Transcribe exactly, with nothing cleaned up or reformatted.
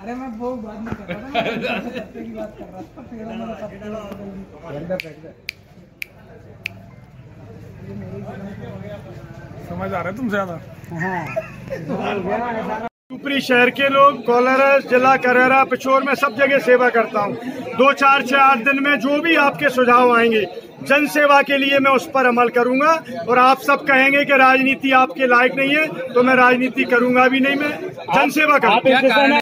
अरे मैं वो बात नहीं कर रहा था, मैं सत्य की बात कर रहा था। पेड़ों में सब अंदर बैठ गए। समझ आ रहा है तुम ज्यादा। हाँ ऊपरी शहर के लोग कोलारस जिला करवेरा पिछोर में सब जगह सेवा करता हूँ। दो चार छः आठ दिन में जो भी आपके सुझाव आएंगे जन सेवा के लिए मैं उस पर अमल करूंगा। और आप सब कहेंगे कि राजनीति आपके लायक नहीं है तो मैं राजनीति करूंगा भी नहीं, मैं जन सेवा करूँगा।